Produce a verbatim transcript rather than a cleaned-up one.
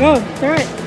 Go, throw it.